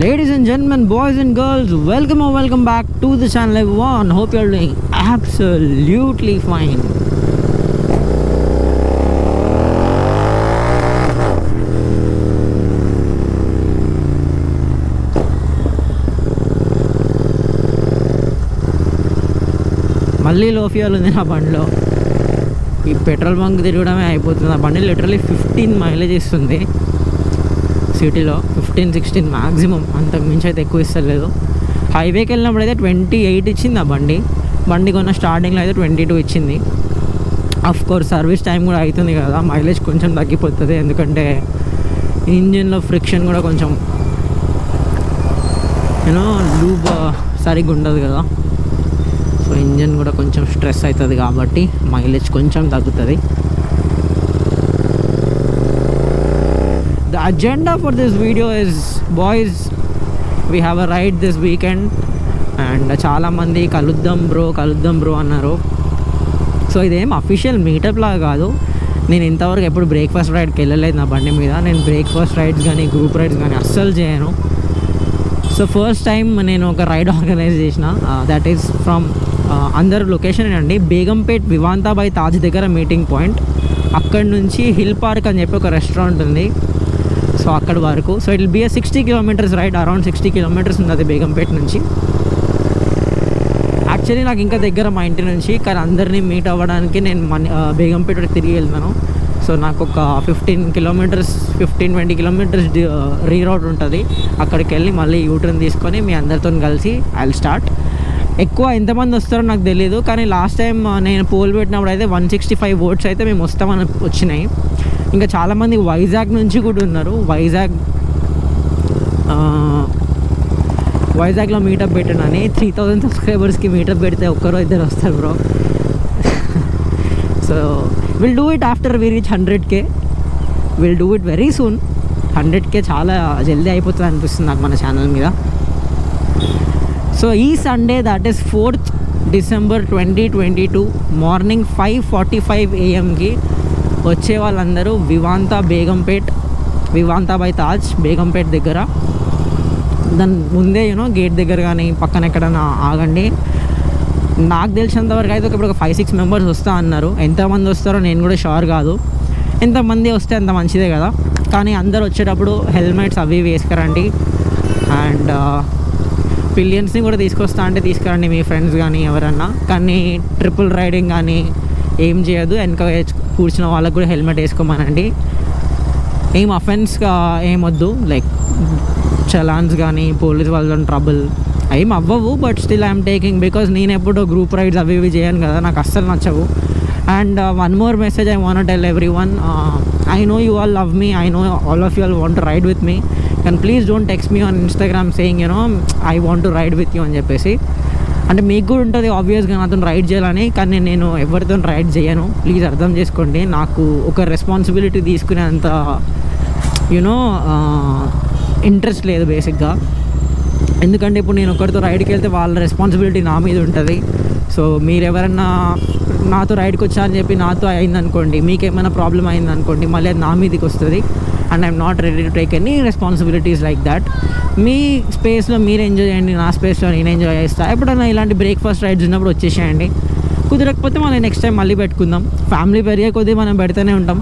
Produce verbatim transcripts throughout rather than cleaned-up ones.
Ladies and gentlemen, boys and girls, welcome or welcome back to the channel everyone. Hope you are doing absolutely fine. మళ్ళీ లోఫియాలు ఉంది నా బండిలో. ఈ petrol bunk తిరగడమే అయిపోతుంది. ఆ బండి లిటరలీ ఫిఫ్టీన్ మైలేజ్ ఇస్తుంది సిటీలో, ఫిఫ్టీన్ సిక్స్టీన్ మ్యాక్సిమం, అంతకు మించి అయితే ఎక్కువ ఇస్తలేదు. హైవేకి వెళ్ళినప్పుడు అయితే ట్వంటీ ఎయిట్ ఇచ్చింది ఆ బండి బండి కొన్న స్టార్టింగ్లో అయితే ట్వంటీ టూ ఇచ్చింది. అఫ్కోర్స్ సర్వీస్ టైం కూడా అవుతుంది కదా, మైలేజ్ కొంచెం తగ్గిపోతుంది, ఎందుకంటే ఇంజిన్లో ఫ్రిక్షన్ కూడా కొంచెం యూనో లూబ్ సరిగ్గా ఉండదు కదా, సో ఇంజిన్ కూడా కొంచెం స్ట్రెస్ అవుతుంది కాబట్టి మైలేజ్ కొంచెం తగ్గుతుంది. The agenda for this video is, boys, we have a ride this weekend and chala mandi kaluddam bro kaluddam bro annaru. So idem official meetup la kaadu. Nenu intavaraku eppudu breakfast ride ki ellaledu na bandi meeda. Nenu breakfast rides gaani group rides gaani assalu cheyanu. So first time nenu oka ride organize chesina, uh, that is from uh, under location andi Begumpet Vivanta by Tajdekara meeting point, akkadi nunchi Hill Park ani cheppi oka restaurant undi. So అక్కడ వరకు, so it will be a sixty kilometres ride, around sixty kilometres ఉంది అది బేగంపేట నుంచి. Actually నాకు ఇంకా దగ్గర మా ఇంటి నుంచి, కానీ అందరినీ మీట్ అవ్వడానికి నేను మనీ బేగంపేట తిరిగి వెళ్తాను. సో నాకు ఒక fifteen kilometres fifteen twenty kilometres రీ రోడ్ ఉంటుంది, అక్కడికి వెళ్ళి మళ్ళీ యూటర్న్ తీసుకొని మీ అందరితో కలిసి ఐ విల్ స్టార్ట్. ఎక్కువ ఎంతమంది వస్తారో నాకు తెలియదు, కానీ లాస్ట్ టైం నేను పోల్ పెట్టినప్పుడు అయితే వన్ సిక్స్టీ ఫైవ్ ఓట్స్ అయితే మేము వస్తామని వచ్చినాయి. ఇంకా చాలామంది వైజాగ్ నుంచి కూడా ఉన్నారు. వైజాగ్ వైజాగ్లో మీటప్ పెట్టానని త్రీ థౌజండ్ సబ్స్క్రైబర్స్కి మీటప్ పెడితే ఒక్కరో ఇద్దరు వస్తారు bro. So will do it after we reach hundred K, will do it very soon. Hundred K చాలా జల్దీ అయిపోతుంది అనిపిస్తుంది నాకు మన ఛానల్ మీద. సో ఈ Sunday, that is fourth December twenty twenty two morning five forty five ఏఎంకి వచ్చే వాళ్ళందరూ వివాంత బేగంపేట్ వివాంత బై తాజ్ బేగంపేట్ దగ్గర, దాని ముందే యూనో గేట్ దగ్గర కానీ పక్కన ఎక్కడన్నా ఆగండి. నాకు తెలిసినంతవరకు అయితే ఇప్పుడు ఒక ఫైవ్ సిక్స్ మెంబర్స్ వస్తా అన్నారు. ఎంతమంది వస్తారో నేను కూడా షూర్ కాదు, ఎంతమంది వస్తే అంత మంచిదే కదా. కానీ అందరు వచ్చేటప్పుడు హెల్మెట్స్ అవి వేసుకురండి, అండ్ పిలియన్స్ని కూడా తీసుకొస్తా అంటే తీసుకురండి మీ ఫ్రెండ్స్ కానీ ఎవరన్నా. కానీ ట్రిపుల్ రైడింగ్ కానీ ఏం చేయదు, ఎన్కరేజ్ కూర్చున్న వాళ్ళకు కూడా హెల్మెట్ వేసుకోమనండి. ఏం అఫెన్స్గా ఏమొద్దు, లైక్ చలాన్స్ కానీ పోలీస్ వాళ్ళతో ట్రబుల్ ఏం అవ్వవు, but still I'm taking, because నేను ఎప్పుడో గ్రూప్ రైడ్స్ అవి ఇవి చేయను కదా, నాకు అస్సలు నచ్చవు. And one more message I want to tell everyone, I know you all love me, I know all of you all want to ride with me, కానీ please don't text me on Instagram saying you know I want to ride with you అని చెప్పేసి. అంటే మీకు కూడా ఉంటుంది ఆబ్వియస్గా నాతో ride చేయాలని, కానీ నేను ఎవరితో రైడ్ చేయను, ప్లీజ్ అర్థం చేసుకోండి. నాకు ఒక రెస్పాన్సిబిలిటీ తీసుకునేంత యూనో ఇంట్రెస్ట్ లేదు బేసిక్గా, ఎందుకంటే ఇప్పుడు నేను ఒకరితో రైడ్కి వెళ్తే వాళ్ళ రెస్పాన్సిబిలిటీ నా మీద ఉంటుంది. సో మీరు ఎవరన్నా నాతో రైడ్కి వచ్చారని చెప్పి నాతో అయిందనుకోండి, మీకు ఏమైనా ప్రాబ్లం అయిందనుకోండి, మళ్ళీ అది నా మీదకి వస్తుంది. And I'm not ready to take any responsibilities like that. మీ స్పేస్లో మీరు ఎంజాయ్ చేయండి, నా స్పేస్లో నేను ఎంజాయ్ చేస్తాను. ఎప్పుడైనా ఇలాంటి బ్రేక్ఫాస్ట్ రైడ్స్ ఉన్నప్పుడు వచ్చేసేయండి, కుదరకపోతే మనం నెక్స్ట్ టైం మళ్ళీ పెట్టుకుందాం. ఫ్యామిలీ పెరిగే కొద్దీ మనం పెడుతూనే ఉంటాం.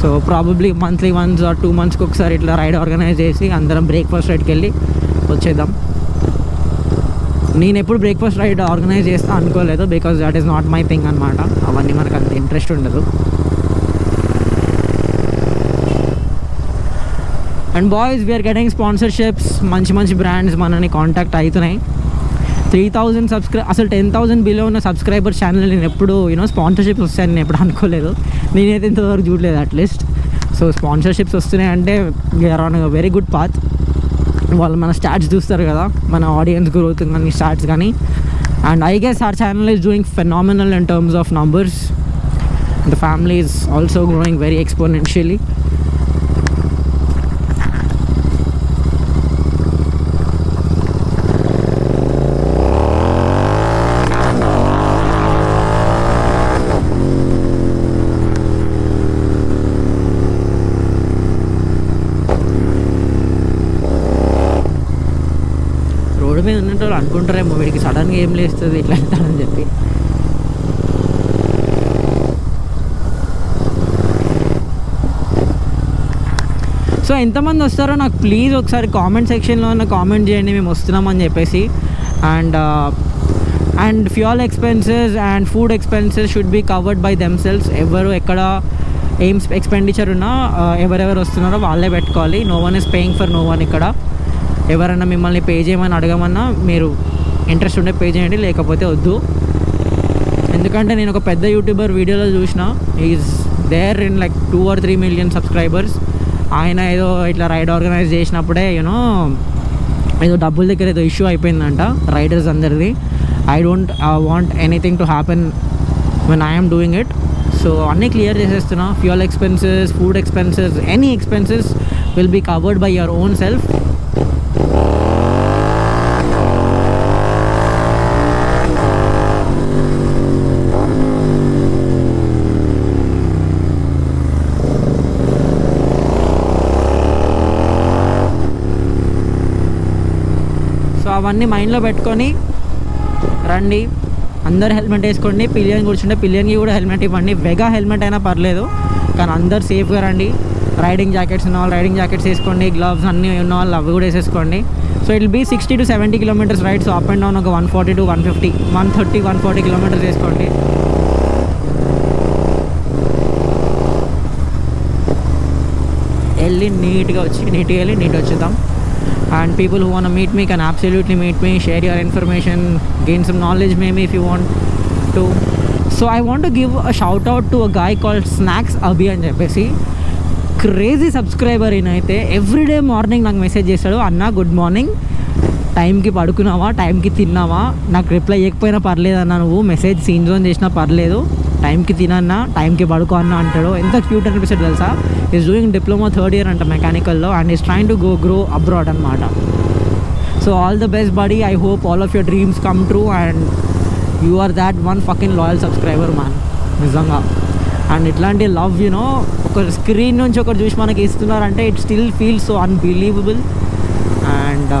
So probably monthly once or two మంత్స్కి ఒకసారి ఇట్లా రైడ్ ఆర్గనైజ్ చేసి అందరం బ్రేక్ఫాస్ట్ రైడ్కి వెళ్ళి వచ్చేద్దాం. నేను ఎప్పుడు బ్రేక్ఫాస్ట్ రైడ్ ఆర్గనైజ్ చేస్తా అనుకోలేదు, because that is not my thing అనమాట, అవన్నీ మనకు అంత ఇంట్రెస్ట్ ఉండదు. And boys, we're getting sponsorships, మంచి మంచి బ్రాండ్స్ మనని కాంటాక్ట్ అవుతున్నాయి. త్రీ థౌజండ్ సబ్స్క్రై అసలు టెన్ థౌసండ్ బిలో ఉన్న సబ్స్క్రైబర్ ఛానల్ నేను ఎప్పుడు యూనో స్పాన్సర్షిప్స్ వస్తాయని నేను ఎప్పుడు అనుకోలేదు, నేనైతే ఇంతవరకు చూడలేదు అట్లీస్ట్. సో స్పాన్సర్షిప్స్ వస్తున్నాయి అంటే we're on very good path. వాళ్ళు మన స్టాట్స్ చూస్తారు కదా, మన ఆడియన్స్ గ్రోత్ కానీ స్టాట్స్ కానీ. And I guess our channel is doing phenomenal in terms of numbers. The family is also growing very exponentially. అనుకుంటారేమో వీడికి సడన్గా ఏం లేస్తుంది ఇట్లా అని చెప్పి. సో ఎంతమంది వస్తారో నాకు ప్లీజ్ ఒకసారి కామెంట్ సెక్షన్లో నాకు కామెంట్ చేయండి మేము వస్తున్నామని చెప్పేసి. And and fuel expenses and food expenses should be covered by themselves. ఎవరు ఎక్కడ ఏం ఎక్స్పెండిచర్ ఉన్నా ఎవరెవరు వస్తున్నారో వాళ్ళే పెట్టుకోవాలి. No one is paying for no one. ఇక్కడ ఎవరైనా మిమ్మల్ని పే చేయమని అడగమన్నా మీరు ఇంట్రెస్ట్ ఉంటే పే చేయండి, లేకపోతే వద్దు. ఎందుకంటే నేను ఒక పెద్ద యూట్యూబర్ వీడియోలో చూసిన, is there in like two or three million subscribers. ఆయన ఏదో ఇట్లా రైడ్ ఆర్గనైజ్ చేసినప్పుడే యూనో ఏదో డబ్బుల దగ్గర ఏదో ఇష్యూ అయిపోయిందంట రైడర్స్ అందరిది. I don't want anything to happen when I'm doing it. So అన్నీ క్లియర్ చేసేస్తున్నా. Fuel expenses, food expenses, any expenses will be covered by your own self. అవన్నీ మైండ్లో పెట్టుకొని రండి. అందరు హెల్మెట్ వేసుకోండి. పిల్లియన్ కూర్చుంటే పిల్లియన్కి కూడా హెల్మెట్ ఇవ్వండి. వెగా హెల్మెట్ అయినా పర్లేదు, కానీ అందరు సేఫ్గా రండి. రైడింగ్ జాకెట్స్ ఉన్న వాళ్ళు రైడింగ్ జాకెట్స్ వేసుకోండి, గ్లవ్స్ అన్నీ ఉన్న వాళ్ళు అవి కూడా వేసేసుకోండి. So it be sixty to seventy kilometres ride. So up and down ఒక one forty to one fifty one thirty one forty kilometres వేసుకోండి. వెళ్ళి నీట్గా వచ్చి నీట్గా వెళ్ళి నీట్గా వచ్చేద్దాం. And people who want to meet me can absolutely meet me. Share your information, gain some knowledge maybe if you want to. So I want to give a shout out to a guy called Snacks Abhi Anjapasi. Crazy subscriber inaithe. Every day morning నాకు message చేస్తాడు, అన్న good morning, టైంకి పడుకున్నావా, టైంకి తిన్నావా, నాకు reply చేయకపోయినా పర్లేదు అన్న, నువ్వు మెసేజ్ సీన్ జోన్ చేసినా పర్లేదు, టైంకి తినన్నా టైంకి పడుకో అన్న అంటాడు. ఎంత క్యూట్ అనిపిస్తుంది తెలుసా. Is doing diploma third year అంట మెకానికల్లో, and is trying to go grow abroad అనమాట. So all the best buddy. I hope all of your dreams come true and you are that one fucking loyal subscriber man నిజంగా. And ఇట్లాంటి love you know ఒక screen నుంచి ఒకరు చూసి మనకి ఇస్తున్నారంటే it still feel so unbelievable. And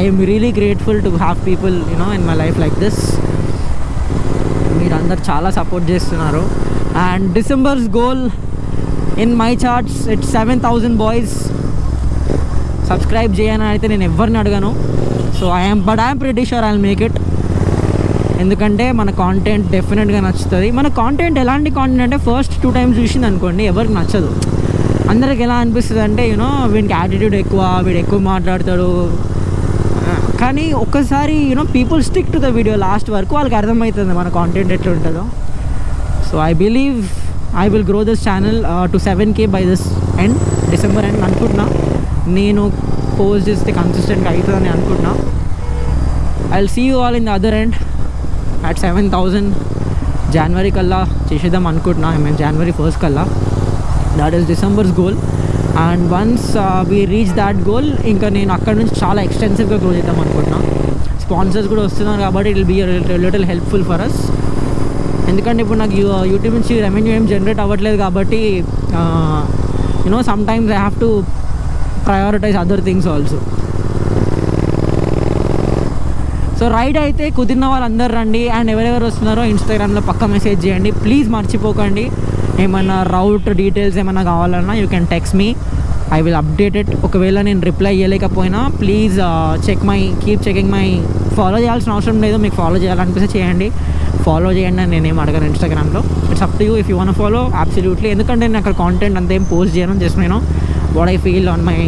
I'm really grateful to have people you know in my life like this. మీరందరు చాలా సపోర్ట్ చేస్తున్నారు. And December's goal in my charts it's seven thousand boys subscribe చేయని అయితే నేను ఎవరిని అడగను. So I'm but I'm pretty sure I will make it. ఎందుకంటే మన కాంటెంట్ డెఫినెట్గా నచ్చుతుంది. మన కాంటెంట్ ఎలాంటి కాంటెంట్ అంటే ఫస్ట్ టూ టైమ్స్ చూసింది అనుకోండి ఎవరికి నచ్చదు. అందరికి ఎలా అనిపిస్తుంది అంటే యూనో వీడికి యాటిట్యూడ్ ఎక్కువ, వీడు ఎక్కువ మాట్లాడతాడు. కానీ ఒక్కసారి you know people stick to the video last వరకు వాళ్ళకి అర్థమవుతుంది మన కాంటెంట్ ఎట్లా ఉంటుందో. So I believe I will grow this channel to seven K by this end December end అనుకుంటున్నా. నేను పోస్ట్ చేస్తే కన్సిస్టెంట్గా అవుతుందని అనుకుంటున్నా. I will see you all in the other end at seven thousand జనవరి కల్లా చేసేద్దాం అనుకుంటున్నా. ఐ మీన్ జనవరి ఫస్ట్ కల్లా, that is December's goal. And once we reach that goal ఇంకా నేను అక్కడ నుంచి చాలా ఎక్స్టెన్సివ్గా గ్రో చేద్దాం అనుకుంటున్నా. స్పాన్సర్స్ కూడా వస్తున్నారు కాబట్టి it will be little helpful for us. ఎందుకంటే ఇప్పుడు నాకు యూట్యూబ్ నుంచి రెవెన్యూ ఏం జనరేట్ అవ్వట్లేదు కాబట్టి you know sometimes I have to prioritise other things also. So ride అయితే కుదిరిన వాళ్ళందరూ రండి. అండ్ ఎవరెవరు వస్తున్నారో ఇన్స్టాగ్రామ్లో పక్క మెసేజ్ చేయండి ప్లీజ్, మర్చిపోకండి. ఏమైనా రౌట్ డీటెయిల్స్ ఏమైనా కావాలన్నా you can text me, I will update it. ఒకవేళ నేను రిప్లై ఇవ్వలేకపోయినా please check my keep checking my. Follow చేయాల్సిన అవసరం లేదు, మీకు ఫాలో చేయాలనిపిస్తే చేయండి, ఫాలో చేయండి అని నేనేం అడగను ఇన్స్టాగ్రామ్లో. It's up to you if you want follow absolutely. ఎందుకంటే నేను అక్కడ కాంటెంట్ అంత ఏం పోస్ట్ చేయను, జస్ట్ నేను what I feel on my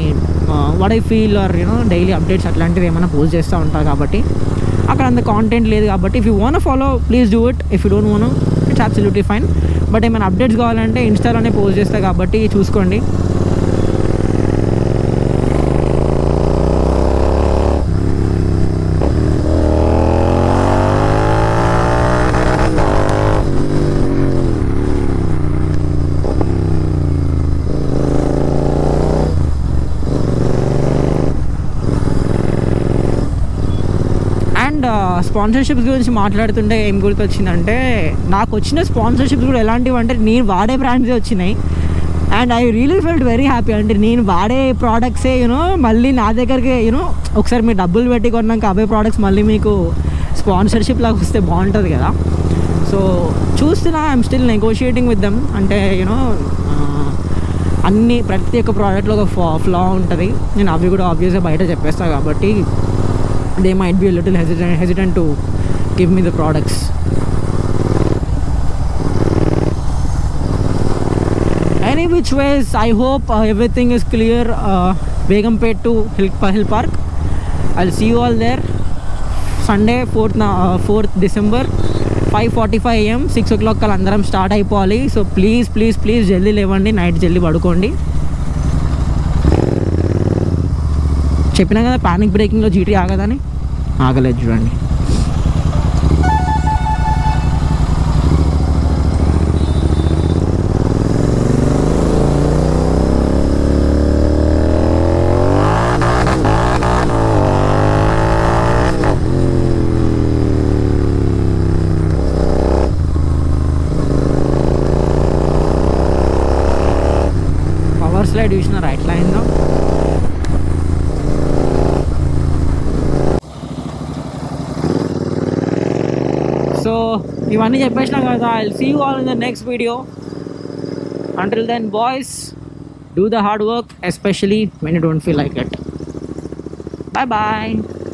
what I feel or you know daily updates అట్లాంటివి ఏమైనా పోస్ట్ చేస్తూ ఉంటాను కాబట్టి అక్కడ అంత కాంటెంట్ లేదు. కాబట్టి if you want follow please do it, if you don't want it's absolutely fine. But ఏమైనా అప్డేట్స్ కావాలంటే ఇన్స్టాలోనే పోస్ట్ చేస్తా కాబట్టి చూసుకోండి. స్పాన్సర్షిప్స్ గురించి మాట్లాడుతుంటే ఏం గుర్తొచ్చిందంటే నాకు వచ్చిన స్పాన్సర్షిప్స్ కూడా ఎలాంటివి అంటే నేను వాడే బ్రాండ్సే వచ్చినాయి. and I really felt very happy. And neen vaade products e you know malli na దగ్గరికి you know okkar mee double petti konnanka abey products malli meeku sponsorship la osthe baaguntadi kada. So chustunna I am still negotiating with them, ante you know anni prathi oka product lo oka flaw untadi, nenu avi kuda obviously bayata cheppesta kabatti they might be a little hesitant hesitant to give me the products. Any which ways, I hope uh, everything is clear. uh, Begumpet to Hill Park, I'll see you all there Sunday fourth uh, fourth December five forty-five a m six o'clock kal andaram start ayipali. So please please please jaldi levandi, night jaldi padukondi. Cheppina kada panic breaking lo G T agadani, agaledu chudandi. Slide is the right line now. So, I'll see you all in the next video. Until then, boys, do the hard work, especially when you don't feel like it. Bye bye.